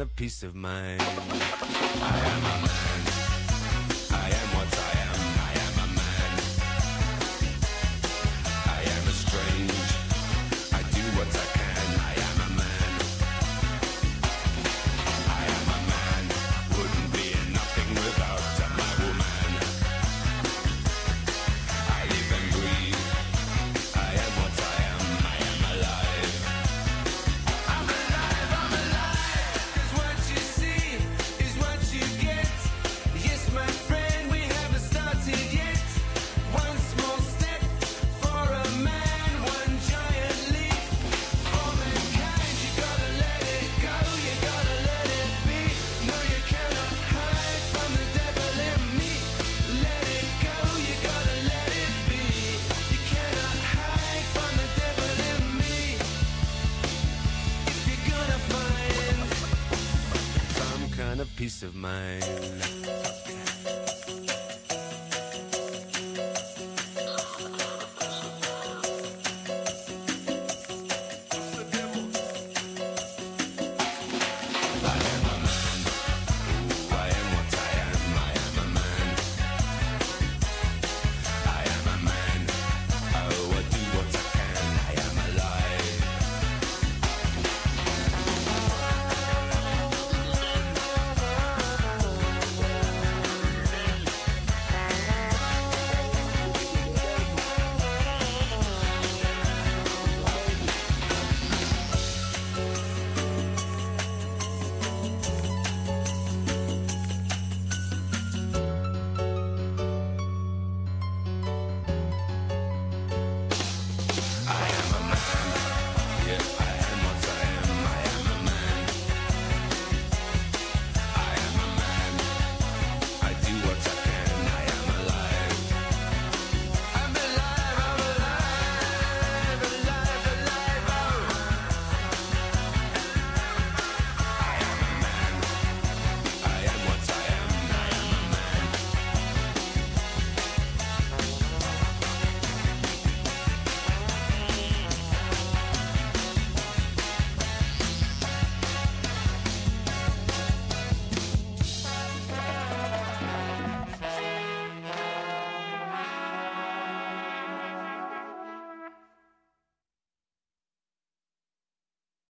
of peace of mind. I am a man. I am what I am. I am a man. I am strange. I do what I can. I am a man. I am a man. Wouldn't be nothing without my woman. I live and breathe. I am what I am. I am alive. Peace of mind.